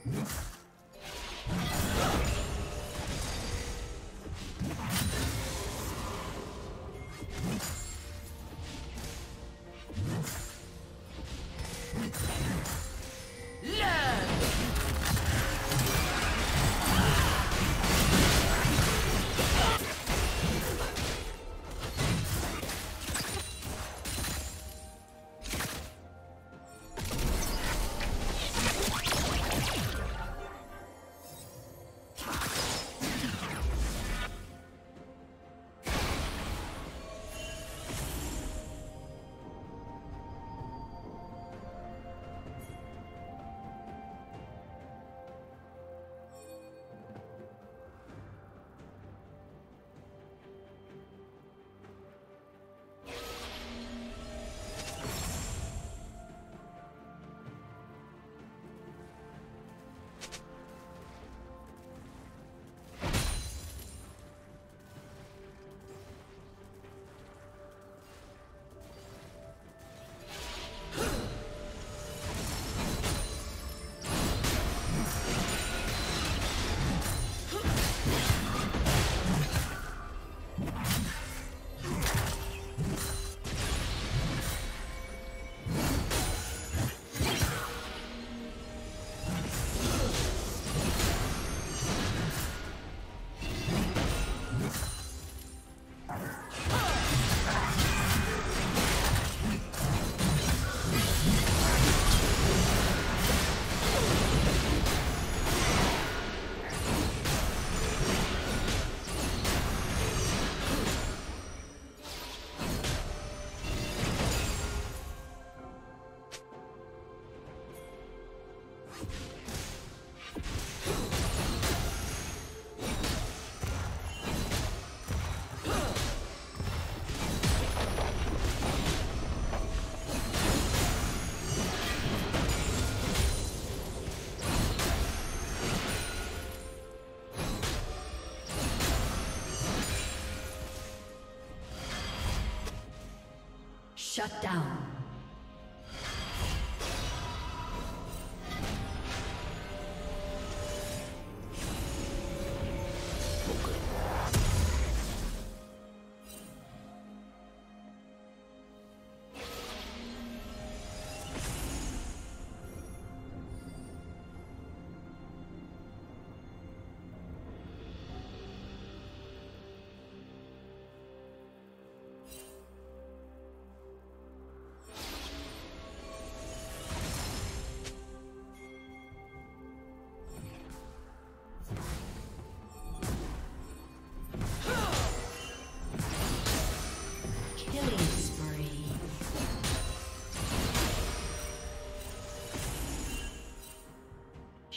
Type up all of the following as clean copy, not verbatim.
Shut down.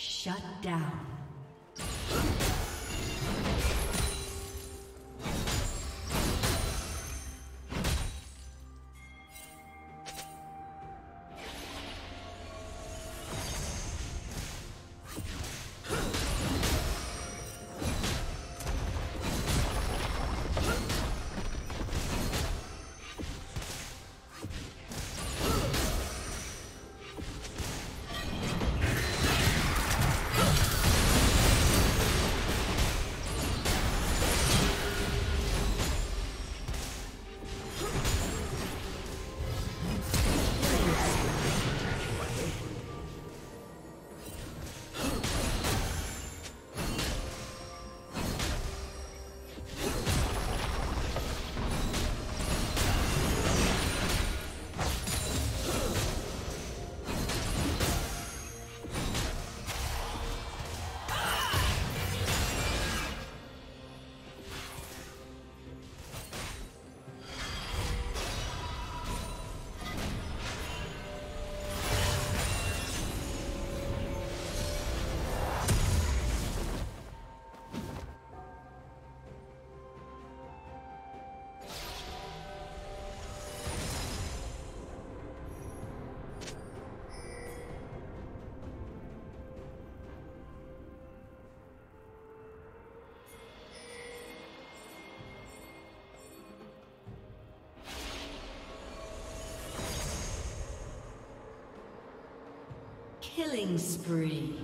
Shut down. Killing spree.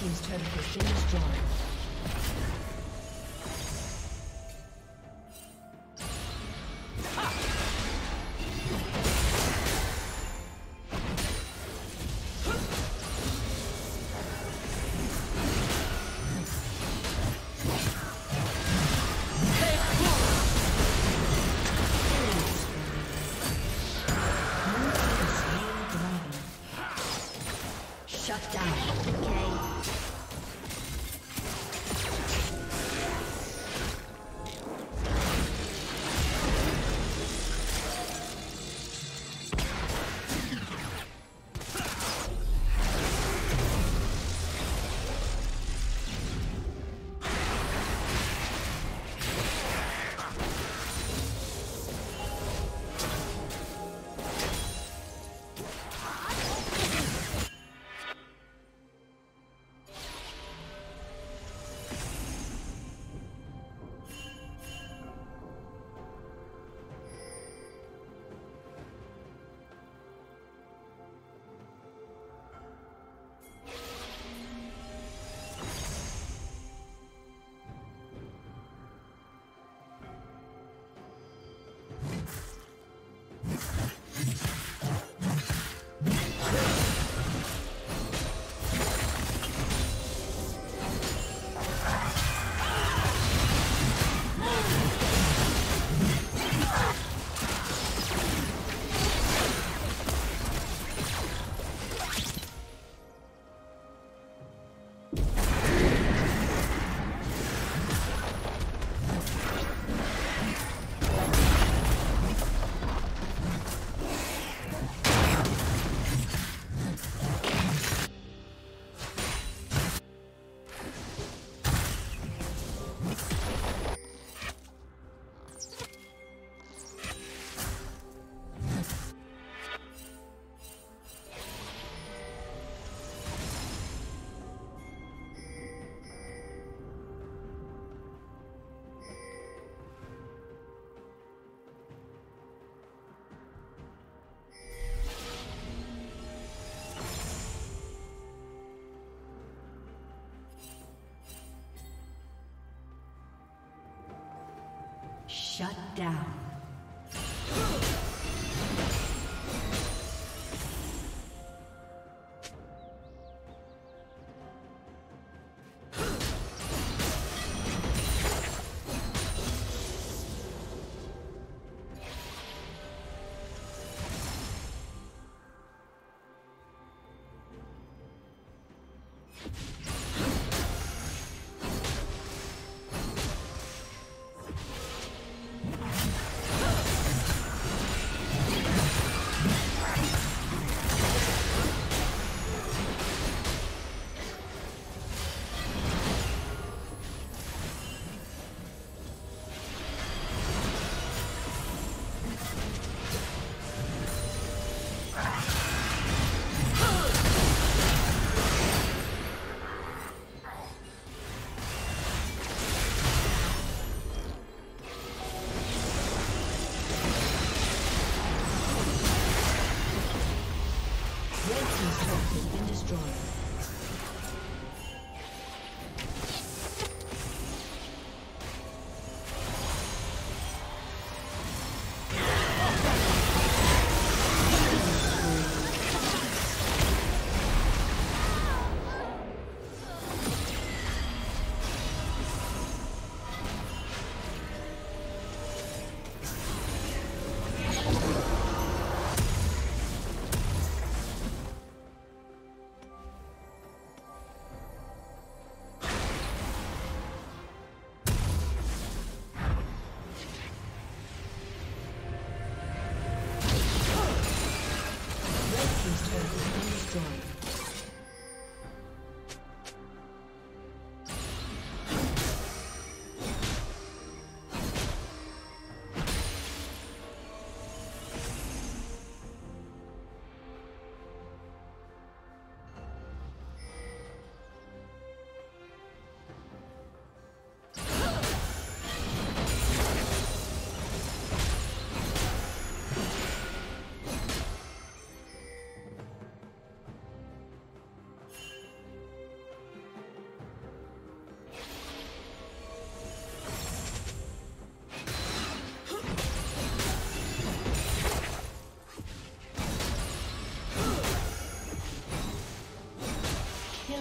Team's turret has been destroyed. Shut down.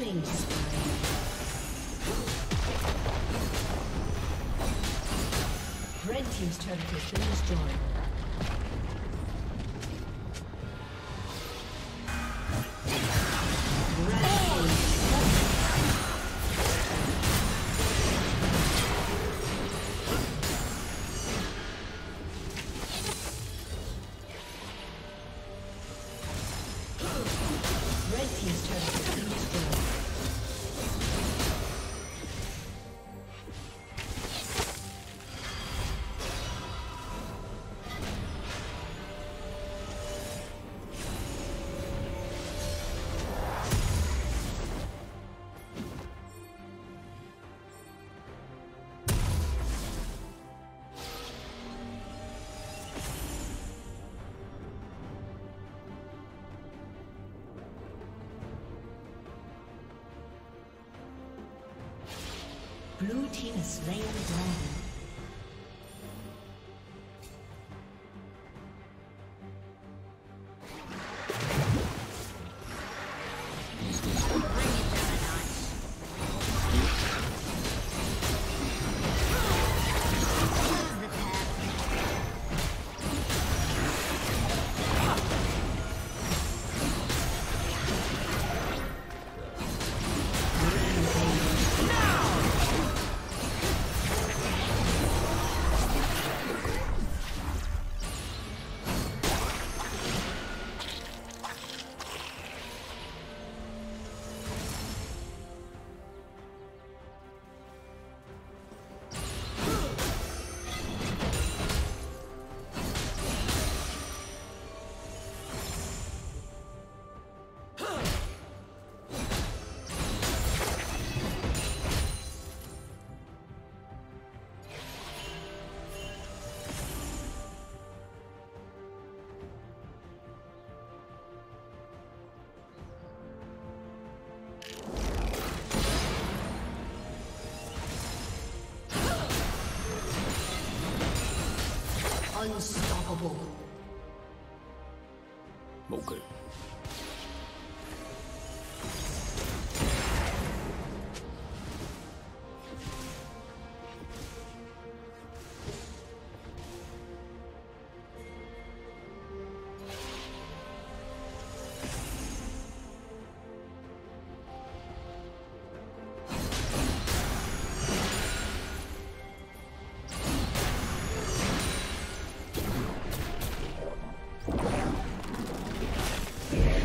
Red team's turret has been destroyed. Blue team is slain the dragon. Unstoppable. Okay. Yeah.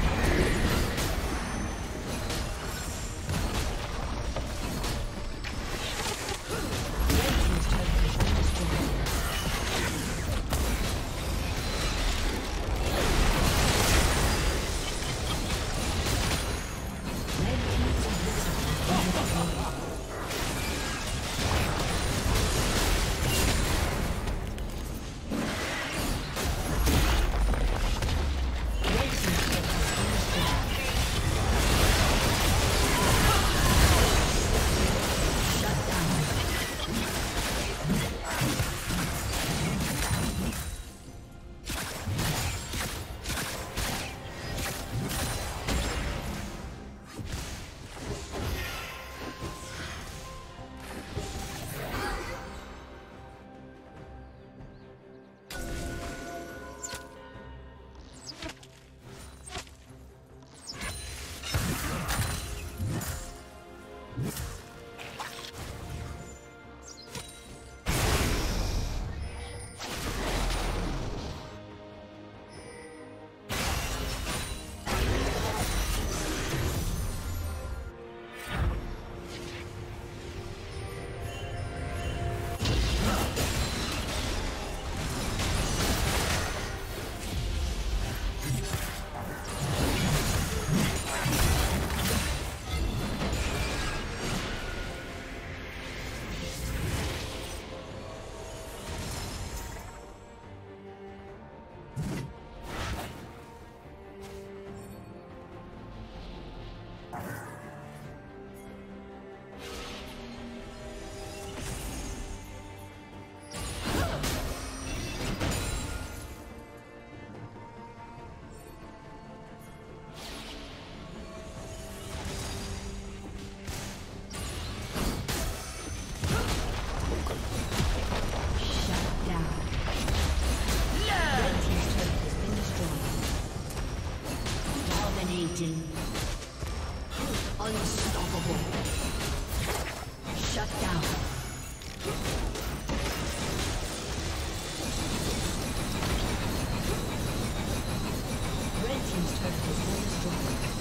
Dominating. Unstoppable. Shut down. Red team's turret has been destroyed.